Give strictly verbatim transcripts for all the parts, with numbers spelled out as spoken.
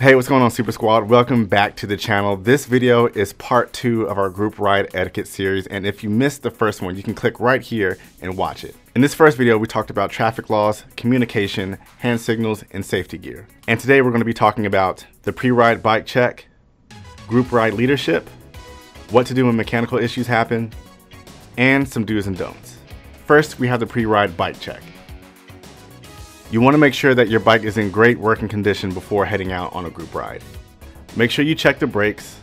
Hey, what's going on, Super Squad? Welcome back to the channel. This video is part two of our group ride etiquette series, and if you missed the first one, you can click right here and watch it. In this first video, we talked about traffic laws, communication, hand signals, and safety gear. And today we're gonna be talking about the pre-ride bike check, group ride leadership, what to do when mechanical issues happen, and some do's and don'ts. First, we have the pre-ride bike check. You want to make sure that your bike is in great working condition before heading out on a group ride. Make sure you check the brakes,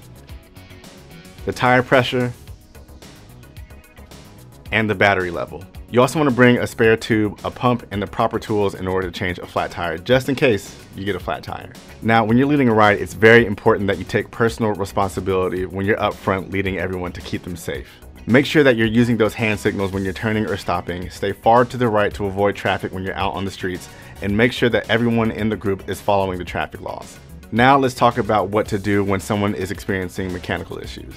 the tire pressure, and the battery level. You also want to bring a spare tube, a pump, and the proper tools in order to change a flat tire, just in case you get a flat tire. Now, when you're leading a ride, it's very important that you take personal responsibility when you're up front leading everyone to keep them safe. Make sure that you're using those hand signals when you're turning or stopping. Stay far to the right to avoid traffic when you're out on the streets, and make sure that everyone in the group is following the traffic laws. Now let's talk about what to do when someone is experiencing mechanical issues.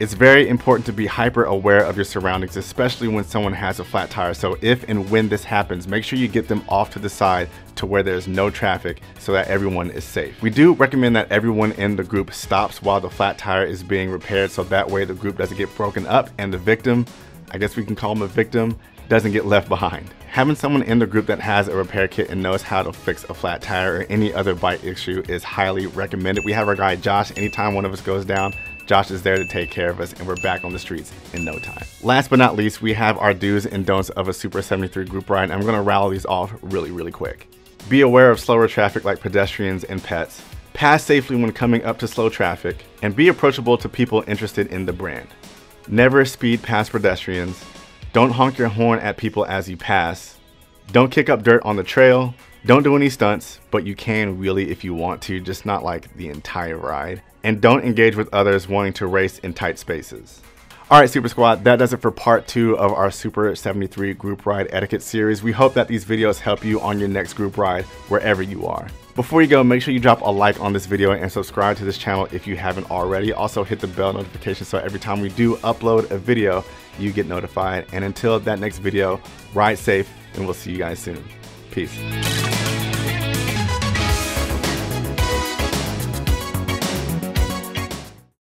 It's very important to be hyper aware of your surroundings, especially when someone has a flat tire. So if and when this happens, make sure you get them off to the side to where there's no traffic so that everyone is safe. We do recommend that everyone in the group stops while the flat tire is being repaired, so that way the group doesn't get broken up and the victim, I guess we can call him a victim, doesn't get left behind. Having someone in the group that has a repair kit and knows how to fix a flat tire or any other bike issue is highly recommended. We have our guy Josh. Anytime one of us goes down, Josh is there to take care of us, and we're back on the streets in no time. Last but not least, we have our do's and don'ts of a Super seventy-three group ride, and I'm gonna rattle these off really, really quick. Be aware of slower traffic like pedestrians and pets. Pass safely when coming up to slow traffic, and be approachable to people interested in the brand. Never speed past pedestrians. Don't honk your horn at people as you pass. Don't kick up dirt on the trail. Don't do any stunts, but you can really if you want to, just not like the entire ride. And don't engage with others wanting to race in tight spaces. All right, Super Squad, that does it for part two of our Super seventy-three group ride etiquette series. We hope that these videos help you on your next group ride, wherever you are. Before you go, make sure you drop a like on this video and subscribe to this channel if you haven't already. Also hit the bell notification so every time we do upload a video, you get notified. And until that next video, ride safe, and we'll see you guys soon. Peace.